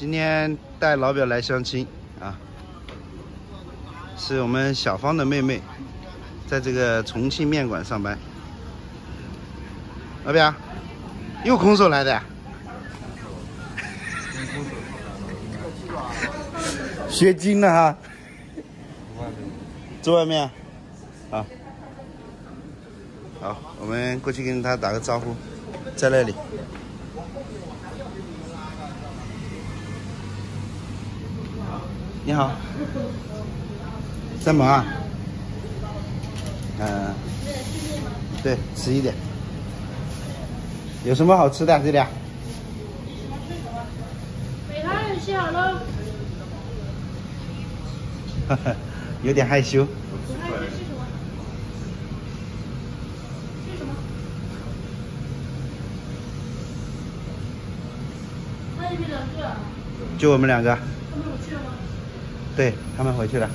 今天带老表来相亲啊，是我们小芳的妹妹，在这个重庆面馆上班。老表，又空手来的呀？学精了哈！住外面。啊，好，我们过去跟他打个招呼，在那里。 你好，在忙啊？对，迟一点。有什么好吃的？这里啊？北汉吃好喽。哈哈，有点害羞。害羞是什么？是什么？那你们两个？就我们两个。他们回去了吗？ 对他们回去了。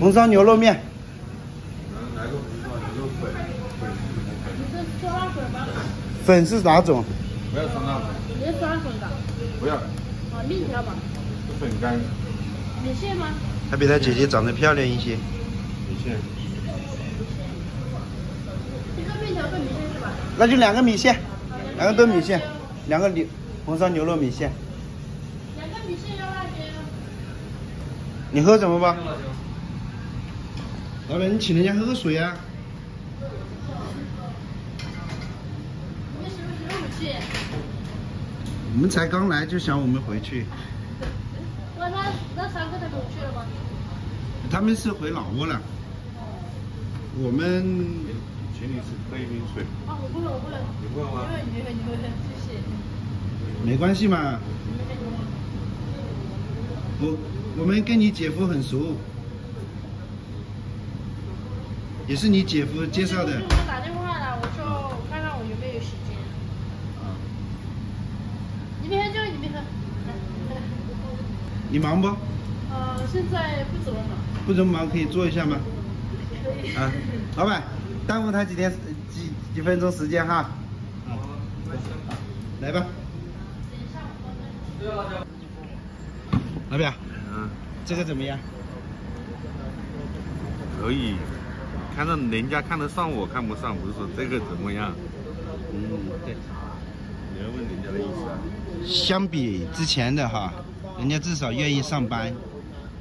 红烧牛肉面。来个红烧牛肉粉。你是酸辣粉吗？粉是哪种？不要酸辣粉。你是酸辣粉的。不要。啊，面条吧。粉干。米线吗？她比她姐姐长得漂亮一些。米线。一个面条跟米线是吧？那就两个米线，两个炖米线，两个红烧牛肉米线。 你喝什么吧？老板，你请人家喝水啊。你们什么时候回去？我们才刚来就想我们回去。那三个他们去了吗？他们是回老挝了。我们请你喝一瓶水。啊，我不喝，我不喝。你不喝吗？你喝，谢谢。没关系嘛。我们跟你姐夫很熟，也是你姐夫介绍的。我打电话了，我说我看看我有没有时间。啊。你没喝就你没喝。你忙不？现在不怎么忙。不怎么忙，可以坐一下吗？可以。啊，老板，耽误他几分钟时间哈。好，来吧。老表。 这个怎么样？可以，看到人家看得上我，看不上我就说这个怎么样？对，你要问人家的意思啊。相比之前的哈，人家至少愿意上班，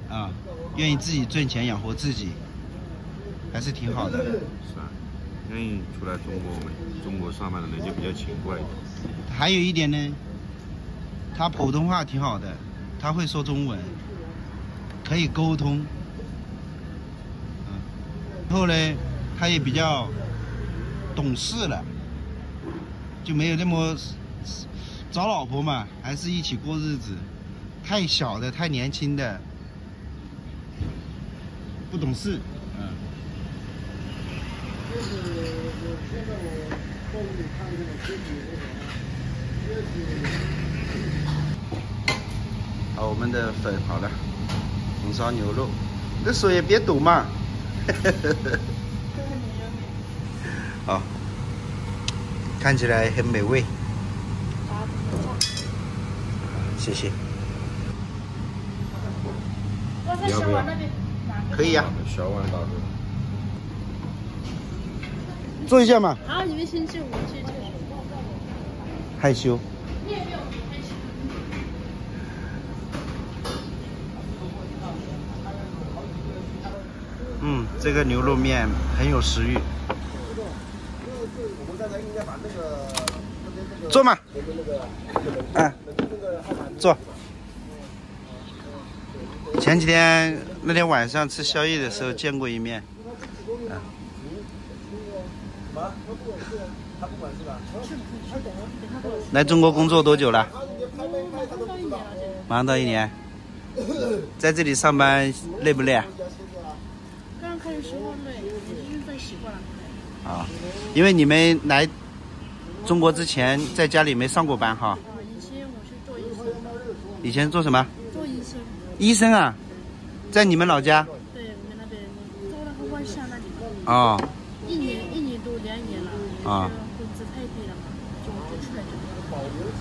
啊，愿意自己挣钱养活自己，还是挺好的。是啊，愿意出来中国上班的人就比较勤快一点。还有一点呢，他普通话挺好的，他会说中文。 可以沟通，然后呢，他也比较懂事了，就没有那么找老婆嘛，还是一起过日子。太小的、太年轻的，不懂事。嗯。好，我们的粉好了。 红烧牛肉，你的手也别抖嘛。好，看起来很美味。谢谢。你要不要？可以呀、啊。小碗打住。坐一下嘛。啊，你们先去，我去。害羞。 这个牛肉面很有食欲。坐嘛。嗯，坐。前几天那天晚上吃宵夜的时候见过一面。啊。来中国工作多久了？马上到一年。在这里上班累不累啊？ 开始时候累，现在习惯了。啊，因为你们来中国之前，在家里没上过班哈。啊，以前我是做医生。以前做什么？做医生。医生啊，在你们老家？对，我们那边做那个万象那里。哦。一年多2年了。啊。工资太低了嘛，就出来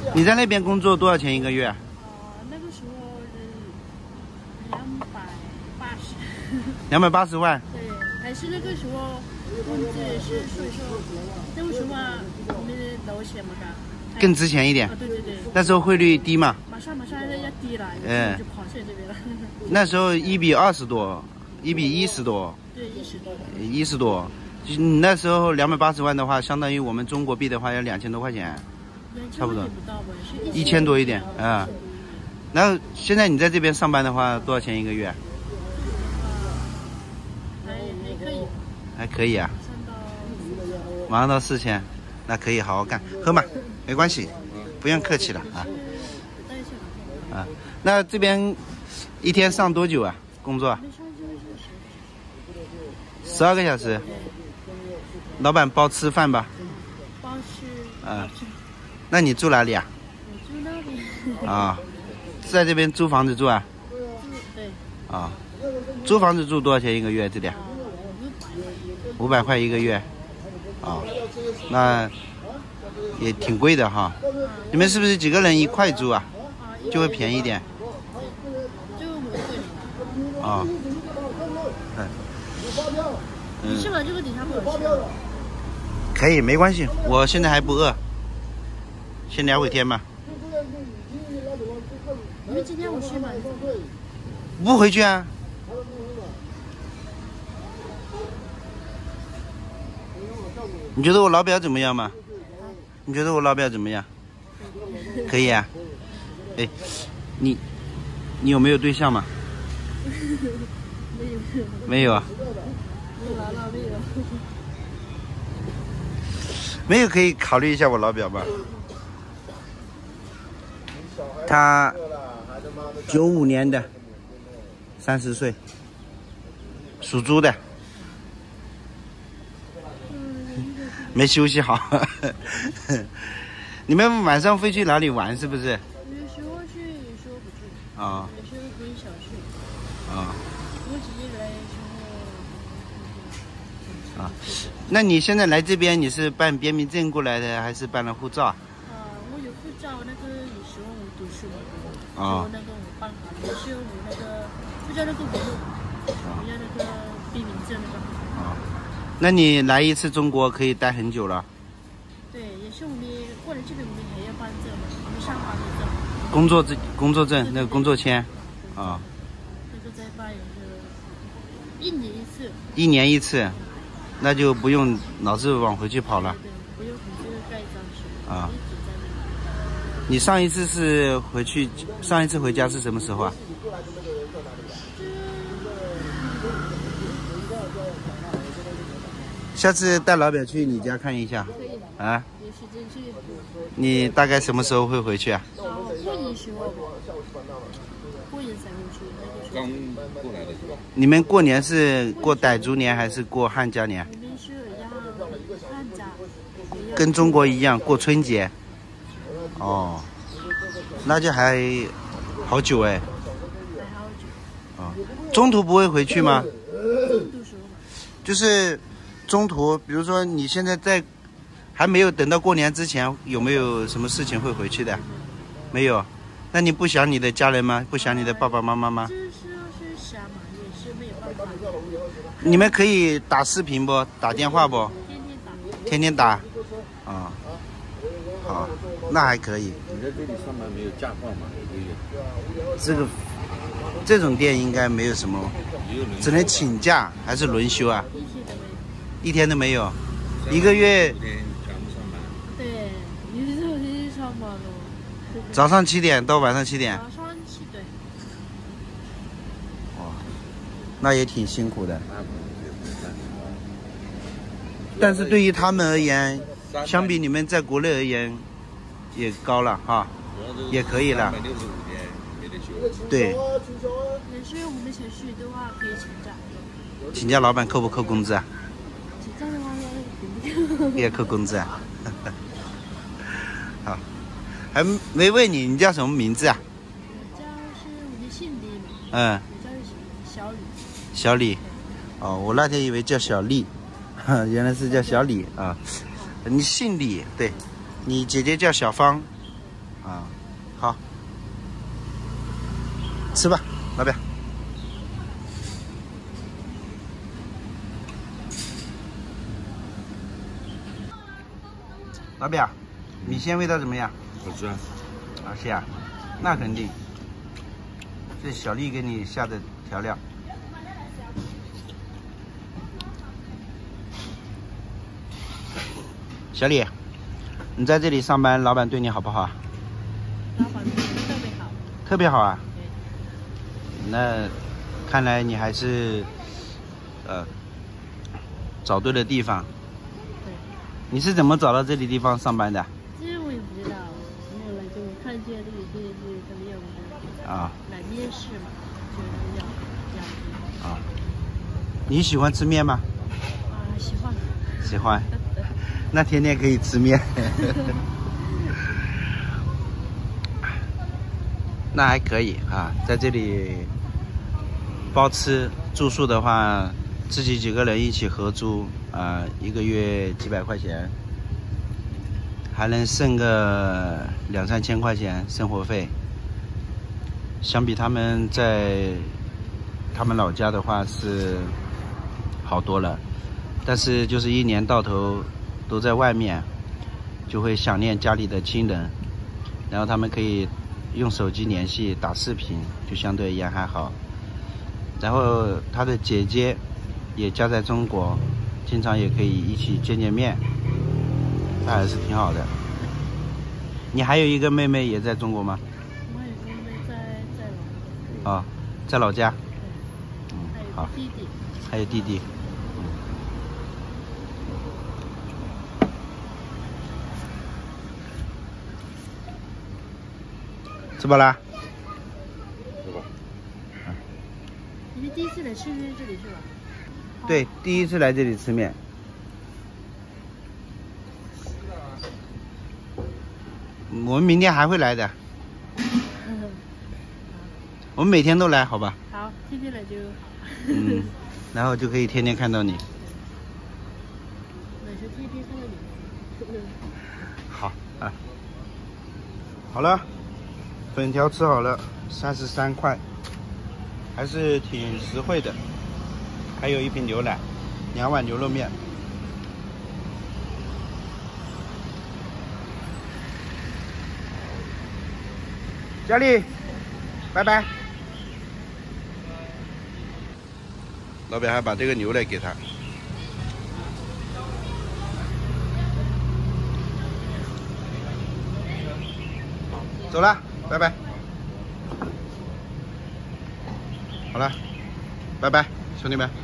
就。你在那边工作多少钱一个月？那个时候280。280万。对，还是那个时候工资也是税收，那个时候啊，我们老些嘛干。更值钱一点。对对对。那时候汇率低嘛。马上要低了，嗯，就跑这这边了。那时候1比20多，1比10多。对，10多。10多。 就你那时候280万的话，相当于我们中国币的话要2000多块钱，差不多，1000多一点啊。然后现在你在这边上班的话，多少钱一个月？还可以。还可以啊。马上到4000，那可以好好干，喝嘛，没关系，不用客气了啊。啊，那这边一天上多久啊？工作？12个小时。 老板包吃饭吧，包吃。嗯，那你住哪里啊？我住那里。啊，在这边租房子住啊？对。啊，租房子住多少钱一个月？这里？500块一个月。啊，那也挺贵的哈。你们是不是几个人一块租啊？就会便宜一点。就5个人。啊。嗯。你吃完这个底下不好吃。 可以，没关系，我现在还不饿，先聊会天吧。你们今天回去吗？不回去啊。你觉得我老表怎么样嘛？你觉得我老表怎么样？可以啊。哎，你有没有对象嘛？没有啊。没有可以考虑一下我老表吧，他95年的，30岁，属猪的，没休息好。你们晚上会去哪里玩？是不是？有时候去，有时候不去。啊。有时候回小区。啊。我自己来的时候。啊。 那你现在来这边，你是办边民证过来的，还是办了护照啊？我有护照，那个有时候我读书，哦，那个我办卡，有时候我那个护照那个我要那个边民证那个。哦，那你来一次中国可以待很久了。对，也是我们过来这边，我们还要办证，我们上班的证。工作证，那个工作签，啊。那个再办也是1年一次。1年一次。 那就不用老是往回去跑了。对，不用回去盖章去。啊。你上一次回家是什么时候啊？下次带老表去你家看一下。可以。啊。有时间去。你大概什么时候会回去啊？过年时候。过年才会去。 刚过来的时候，你们过年是过傣族年还是过汉家年？我们是汉家，跟中国一样过春节。哦，那就还好久哎。还好久。啊、哦，中途不会回去吗？就是中途，比如说你现在在还没有等到过年之前，有没有什么事情会回去的？没有。那你不想你的家人吗？不想你的爸爸妈妈吗？ 你们可以打视频不？打电话不？天天打。啊、哦，好，那还可以。你在这里上班没有假放吗？这种店应该没有什么，只能请假还是轮休啊？一天都没有，一个月。对，你是天天上班喽。早上7点到晚上7点。 那也挺辛苦的，但是对于他们而言，相比你们在国内而言，也高了哈，也可以了。对。但是我们小区的话可以请假。请假老板扣不扣工资啊？请假的话也扣工资啊。好，还没问你，你叫什么名字啊？我叫是我的姓李。嗯。 小李，哦，我那天以为叫小丽，原来是叫小李啊。你姓李，对，你姐姐叫小芳，啊，好，吃吧，老表。老表，米线味道怎么样？好吃啊。好吃啊，那肯定。这小丽给你下的调料。 小李，你在这里上班，老板对你好不好？老板对你特别好。特别好啊！那看来你还是找对了地方。对。你是怎么找到这里地方上班的？这我也不知道，后来就看见这里就是怎么样的啊，来面试嘛，就是要这样子。啊。你喜欢吃面吗？啊，喜欢。喜欢。那天天可以吃面，那还可以啊。在这里包吃住宿的话，自己几个人一起合租啊，一个月几百块钱，还能剩个2、3千块钱生活费。相比他们在他们老家的话是好多了，但是就是一年到头。 都在外面，就会想念家里的亲人，然后他们可以用手机联系、打视频，就相对而言还好。然后他的姐姐也家在中国，经常也可以一起见面，那还是挺好的。你还有一个妹妹也在中国吗？我有个妹妹在老家。啊、哦，在老家。嗯，好。弟弟。还有弟弟。 吃饱啦？吃饱。你是第一次来吃面这里是吧？对，第一次来这里吃面。我们明天还会来的。我们每天都来，好吧？好，天天来就好。嗯，然后就可以天天看到你。我是天天看到你。好啊。好了。 粉条吃好了，33块，还是挺实惠的。还有一瓶牛奶，2碗牛肉面。小李，拜拜。老板还把这个牛奶给他。走了。 拜拜，好了，拜拜，兄弟们。